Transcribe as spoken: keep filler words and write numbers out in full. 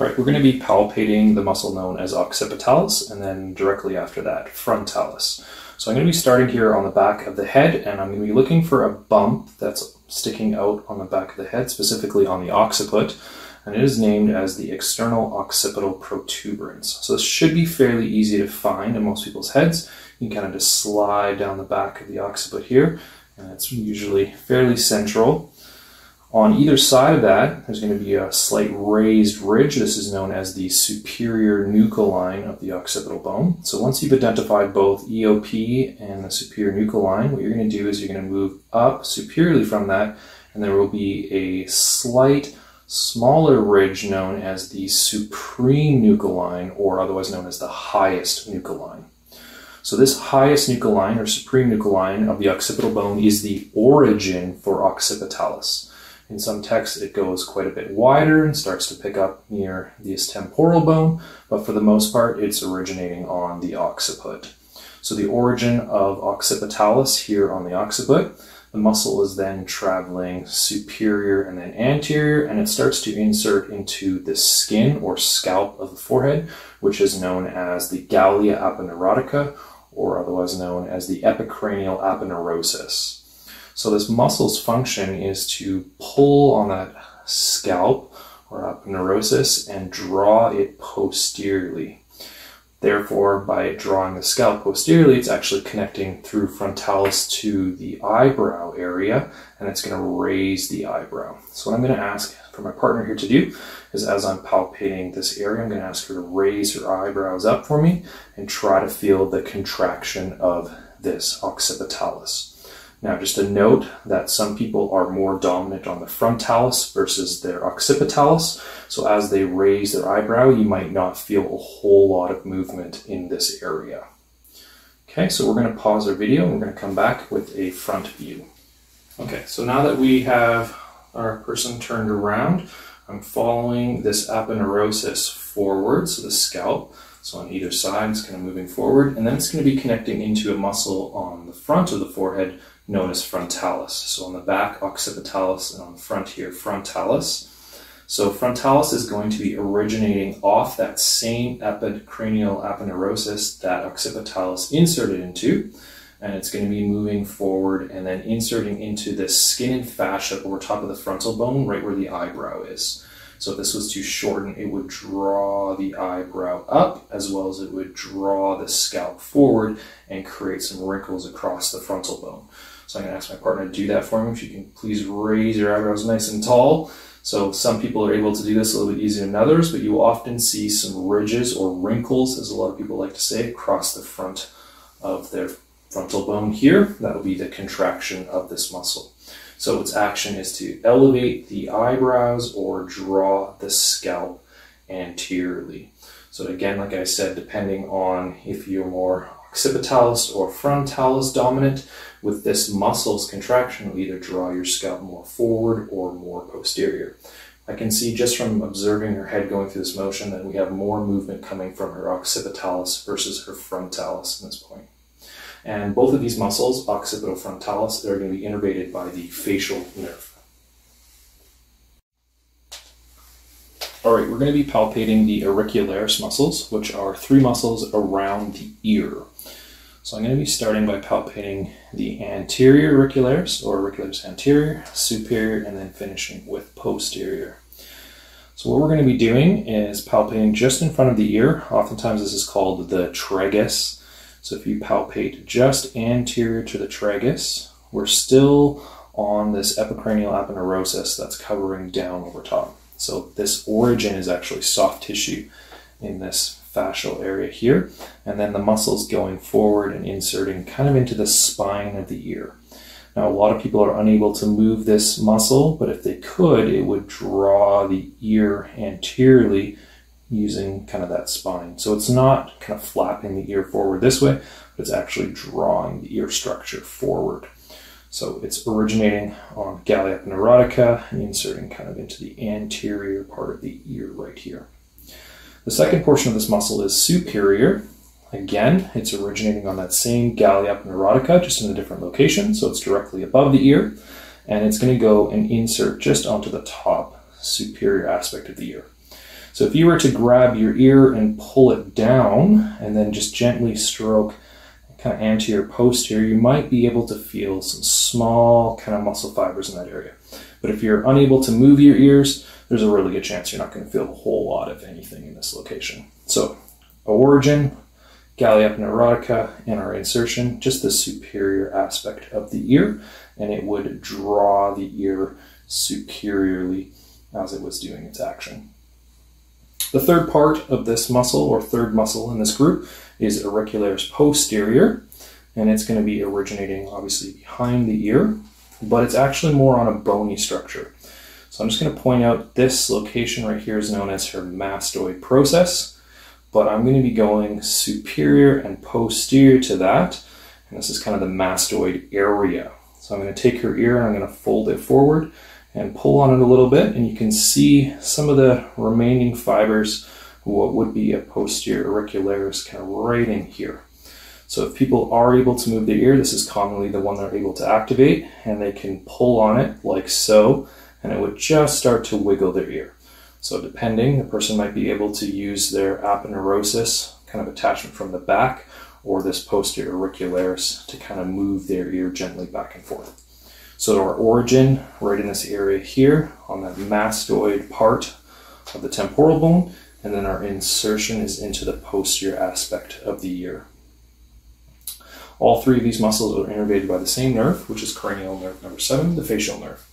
All right, we're going to be palpating the muscle known as occipitalis, and then directly after that, frontalis. So I'm going to be starting here on the back of the head, and I'm going to be looking for a bump that's sticking out on the back of the head, specifically on the occiput, and it is named as the external occipital protuberance. So this should be fairly easy to find in most people's heads. You can kind of just slide down the back of the occiput here, and it's usually fairly central. On either side of that, there's going to be a slight raised ridge. This is known as the superior nuchal line of the occipital bone. So once you've identified both E O P and the superior nuchal line, what you're going to do is you're going to move up superiorly from that, and there will be a slight smaller ridge known as the supreme nuchal line, or otherwise known as the highest nuchal line. So this highest nuchal line, or supreme nuchal line, of the occipital bone is the origin for occipitalis. In some texts, it goes quite a bit wider and starts to pick up near the temporal bone, but for the most part, it's originating on the occiput. So the origin of occipitalis here on the occiput, the muscle is then traveling superior and then anterior, and it starts to insert into the skin or scalp of the forehead, which is known as the galea aponeurotica, or otherwise known as the epicranial aponeurosis. So this muscle's function is to pull on that scalp or aponeurosis and draw it posteriorly. Therefore, by drawing the scalp posteriorly, it's actually connecting through frontalis to the eyebrow area, and it's going to raise the eyebrow. So what I'm going to ask for my partner here to do is, as I'm palpating this area, I'm going to ask her to raise her eyebrows up for me and try to feel the contraction of this occipitalis. Now, just a note that some people are more dominant on the frontalis versus their occipitalis. So as they raise their eyebrow, you might not feel a whole lot of movement in this area. Okay, so we're going to pause our video and we're going to come back with a front view. Okay, so now that we have our person turned around, I'm following this aponeurosis forward, so the scalp. So on either side, it's kind of moving forward, and then it's going to be connecting into a muscle on the front of the forehead known as frontalis. So on the back, occipitalis, and on the front here, frontalis. So frontalis is going to be originating off that same epicranial aponeurosis that occipitalis inserted into, and it's going to be moving forward and then inserting into this skin and fascia over top of the frontal bone, right where the eyebrow is. So if this was to shorten, it would draw the eyebrow up, as well as it would draw the scalp forward and create some wrinkles across the frontal bone. So I'm going to ask my partner to do that for me. If you can please raise your eyebrows nice and tall. So some people are able to do this a little bit easier than others, but you will often see some ridges or wrinkles, as a lot of people like to say, across the front of their frontal bone here. That will be the contraction of this muscle. So its action is to elevate the eyebrows or draw the scalp anteriorly. So again, like I said, depending on if you're more occipitalis or frontalis dominant, with this muscle's contraction, it'll either draw your scalp more forward or more posterior. I can see just from observing her head going through this motion that we have more movement coming from her occipitalis versus her frontalis at this point. And both of these muscles, occipitofrontalis, they're going to be innervated by the facial nerve. All right, we're going to be palpating the auricularis muscles, which are three muscles around the ear. So I'm going to be starting by palpating the anterior auricularis, or auricularis anterior, superior, and then finishing with posterior. So what we're going to be doing is palpating just in front of the ear. Oftentimes this is called the tragus. So if you palpate just anterior to the tragus, we're still on this epicranial aponeurosis that's covering down over top. So this origin is actually soft tissue in this fascial area here, and then the muscles going forward and inserting kind of into the spine of the ear. Now, a lot of people are unable to move this muscle, but if they could, it would draw the ear anteriorly, using kind of that spine. So it's not kind of flapping the ear forward this way, but it's actually drawing the ear structure forward. So it's originating on galea aponeurotica and inserting kind of into the anterior part of the ear right here. The second portion of this muscle is superior. Again, it's originating on that same galea aponeurotica, just in a different location. So it's directly above the ear, and it's going to go and insert just onto the top superior aspect of the ear. So if you were to grab your ear and pull it down and then just gently stroke kind of anterior posterior, you might be able to feel some small kind of muscle fibers in that area. But if you're unable to move your ears, there's a really good chance you're not going to feel a whole lot of anything in this location. So origin, galea aponeurotica, and our insertion, just the superior aspect of the ear, and it would draw the ear superiorly as it was doing its action. The third part of this muscle, or third muscle in this group, is auricularis posterior, and it's going to be originating obviously behind the ear, but it's actually more on a bony structure. So I'm just going to point out this location right here is known as her mastoid process, but I'm going to be going superior and posterior to that, and this is kind of the mastoid area. So I'm going to take her ear and I'm going to fold it forward and pull on it a little bit, and you can see some of the remaining fibers, what would be a posterior auricularis kind of right in here. So if people are able to move their ear, this is commonly the one they're able to activate, and they can pull on it like so, and it would just start to wiggle their ear. So depending, the person might be able to use their aponeurosis kind of attachment from the back or this posterior auricularis to kind of move their ear gently back and forth. So our origin right in this area here on that mastoid part of the temporal bone, and then our insertion is into the posterior aspect of the ear. All three of these muscles are innervated by the same nerve, which is cranial nerve number seven, the facial nerve.